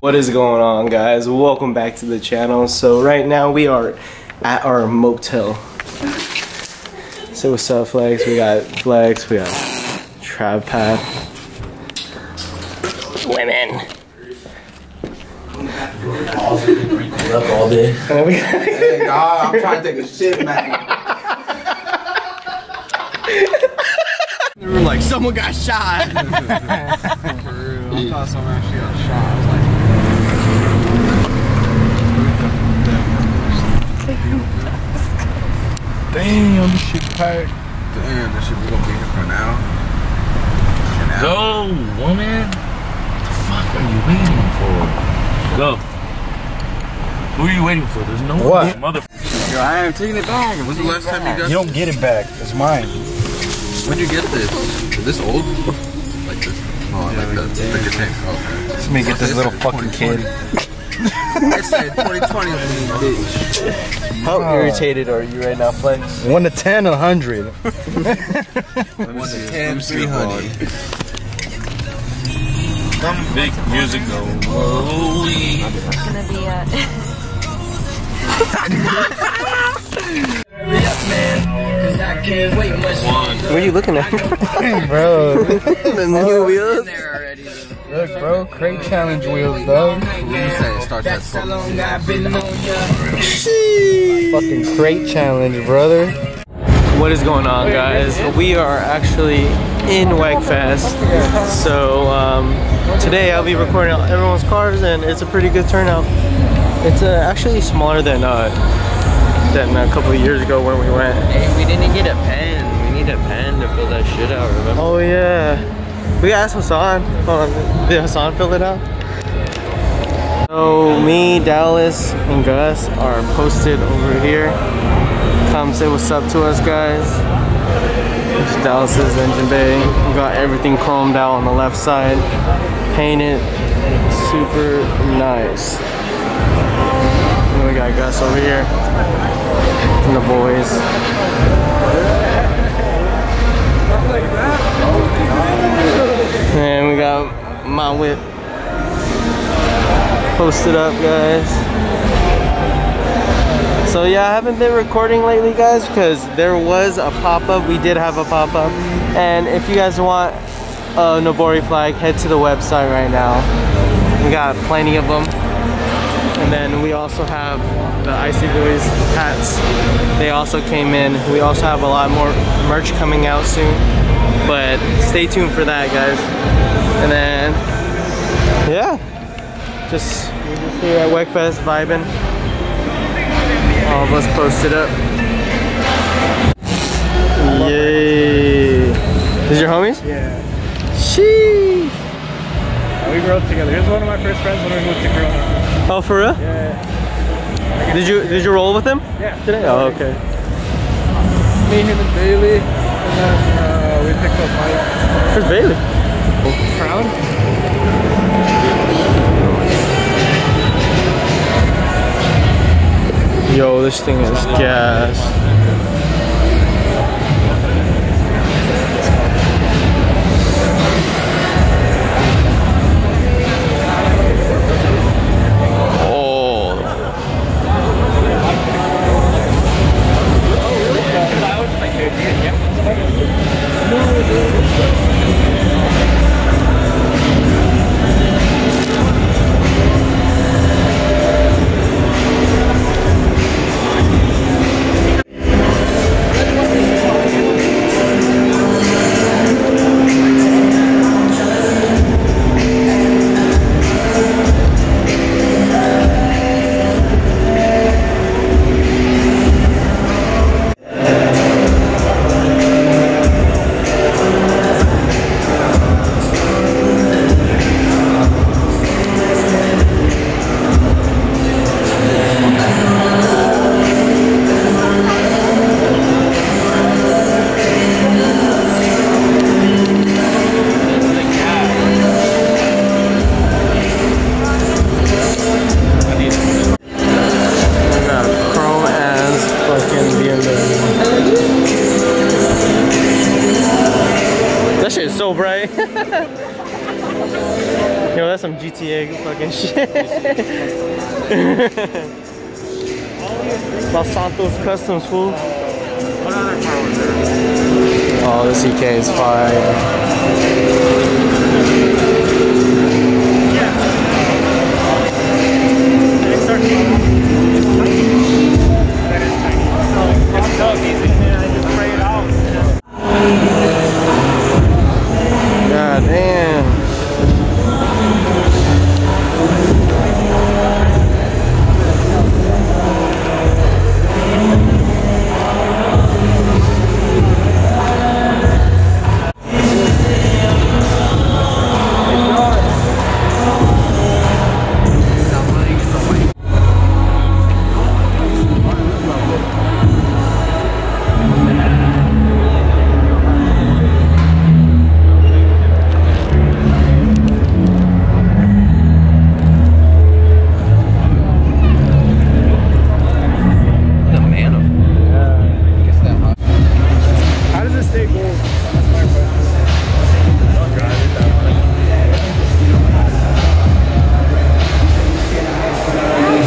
What is going on, guys? Welcome back to the channel. So right now we are at our motel. So what's up, Flex? We got Flex, we got Trav Pat. Women. Up all day. Hey, dog, I'm trying to take a shit, man. They were like, someone got shot. For real, I thought someone actually got shot. I was like, damn, this shit packed. Damn, this shit, we gonna be here for an hour. Go, woman. What the fuck are you waiting for? Go. Who are you waiting for? There's no one. Motherfucker. Yo, I ain't taking it back. When's the last time you got this? You don't get it back. It's mine. When'd you get this? Is this old? Like this? Oh, yeah, like that. Okay. Let me get this little fucking kid. I said 2020 bitch. How irritated are you right now, Flex? 1 to 10, 100. 1 to 10, 300. Some big music go. Holy. It's gonna be a... What are you looking at? Bro. The new wheels? Look, bro, crate challenge wheels, dog. Fucking crate challenge, brother. What is going on, guys? We are actually in Wekfest. So, today I'll be recording everyone's cars, and it's a pretty good turnout. It's actually smaller than a couple of years ago when we went. Hey, we didn't get a pen. We need a pen to fill that shit out, remember? Oh, yeah. We asked Hassan. Hold on, did Hassan fill it out? So me, Dallas, and Gus are posted over here. Come say what's up to us, guys. It's Dallas's engine bay. We got everything combed out on the left side, painted, super nice. And we got Gus over here and the boys. And we got my whip posted up, guys. So yeah, I haven't been recording lately, guys, because there was a pop-up. We did have a pop-up, and if you guys want a Nobori flag, head to the website right now. We got plenty of them. And then we also have the Iceyyyboyz hats. They also came in. We also have a lot more merch coming out soon, but stay tuned for that, guys. And then, yeah, just here at Wekfest vibing. All of us posted up. Yay! These your homies? Yeah. Sheesh. We grew up together. He was one of my first friends when we moved to Corona. Oh, for real? Yeah. Did you roll with him? Yeah. Today? Oh, okay. Me, him, and Bailey, and then we picked up Mike. Where's Bailey? Crown. Yo, this thing is gas. Bright. Yo, that's some GTA fucking shit. Los Santos Customs, fool. What other car was there? Oh, this EK is fire. Yeah. It's our team. It's tiny. That is tiny. It's so easy. I just spray it out. God damn.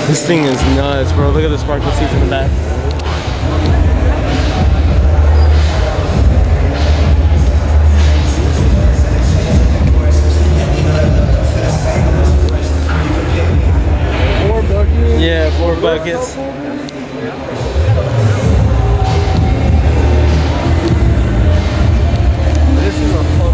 This thing is nuts, bro. Look at the sparkle seats in the back. Four buckets. This is a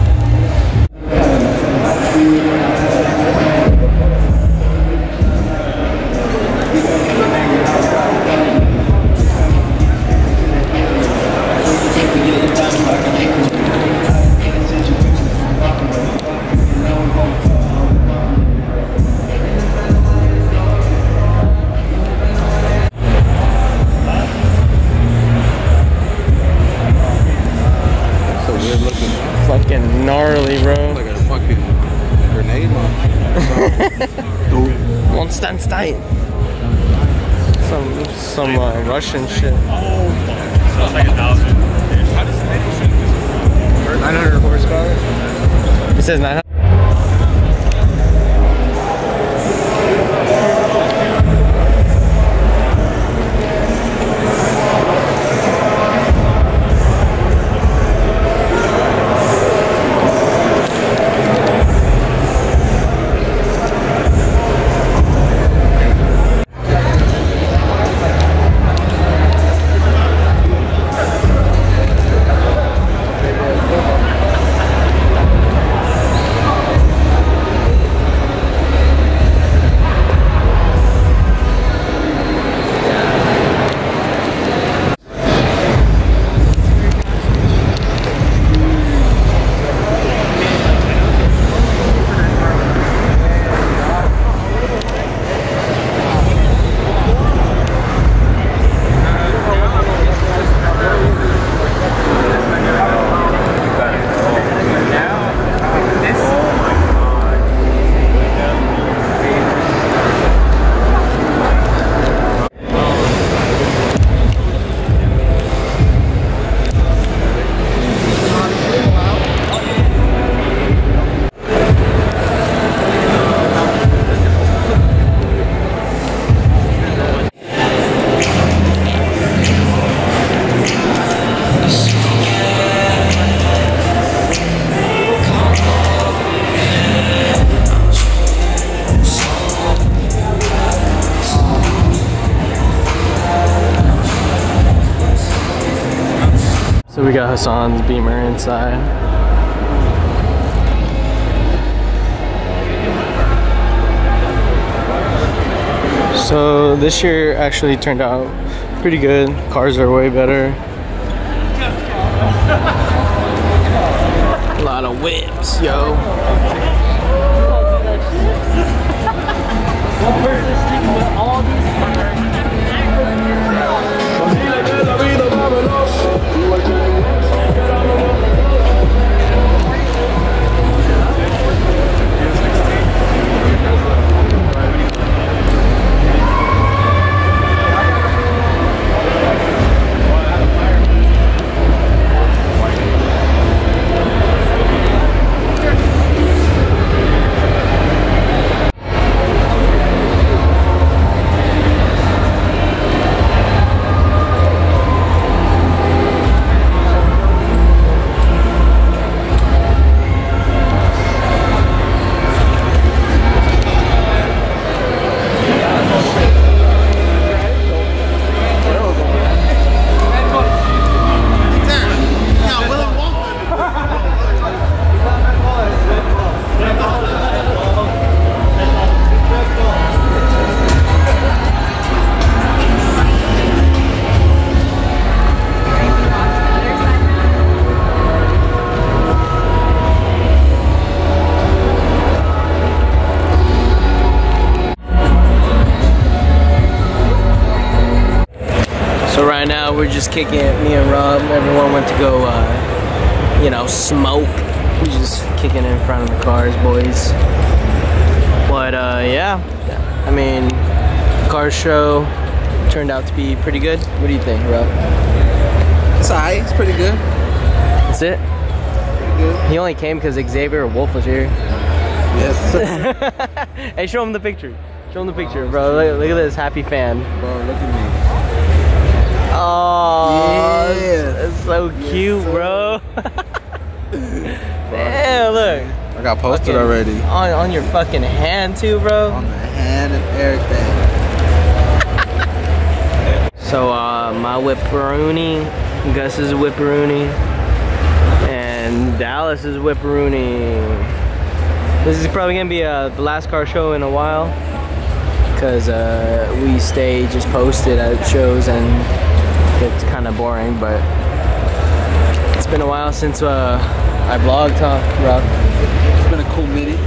fucking gnarly, bro. Like a fucking grenade launcher. Some Russian shit. Oh, so it's like 1,000. How does it make 900 horsepower? It says 900. So we got Hassan's Beamer inside. So this year actually turned out pretty good. Cars are way better. A lot of whips, yo. One person sticking with all these cars. right now. We're just kicking it, me and Rob. Everyone went to go, you know, smoke. We're just kicking in front of the cars, boys. But yeah, I mean, car show turned out to be pretty good. What do you think, Rob? It's alright. It's pretty good. That's it. Pretty good. He only came because Xavier Wolf was here. Yes. Hey, show him the picture. Show him the picture, bro. Look at this happy fan. Bro, look at me. Oh, yeah. That's so cute, so bro. Damn, look. I got posted fucking already. On your fucking hand, too, bro. On the hand and everything. So, my whipperoonie, Gus's whipperoonie, and Dallas's whipperoonie. This is probably gonna be the last car show in a while, because we stay just posted at shows and it's kind of boring, but it's been a while since I vlogged, huh, Rob? It's been a cool minute.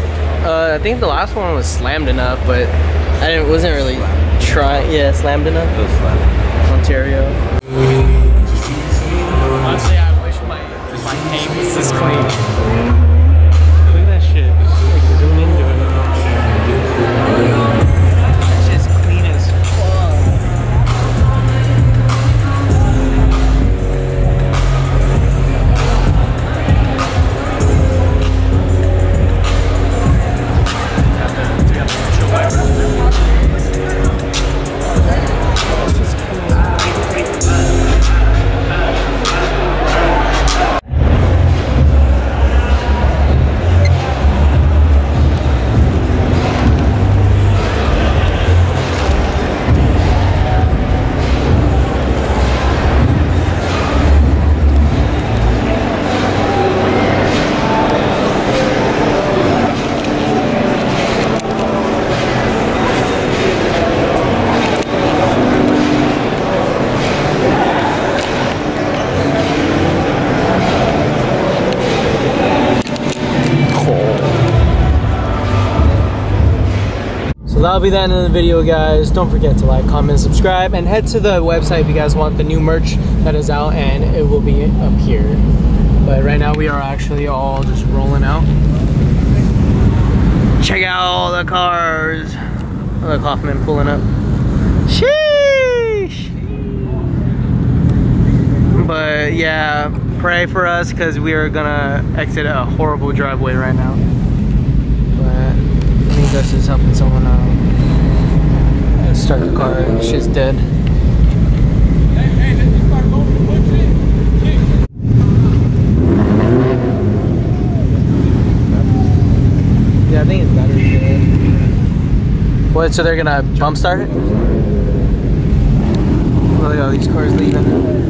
I think the last one was slammedenuff, but wasn't really trying. Yeah, slammedenuff. It was slammedenuff. Ontario. Honestly, I wish my tape was this clean. Look at that shit. Like, zoom into it. That shit's clean as fuck. That'll be the end of the video, guys. Don't forget to like, comment, subscribe, and head to the website if you guys want the new merch that is out, and it will be up here. But right now we are actually all just rolling out. Check out all the cars. Look, Hoffman pulling up. Sheesh! But yeah, pray for us, because we are gonna exit a horrible driveway right now. Gus is helping someone start the car, and she's dead. Yeah, I think it's better. What, so they're gonna bump start it? Oh, look at all these cars leaving.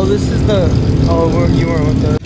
Oh, this is the. Oh, you weren't with us.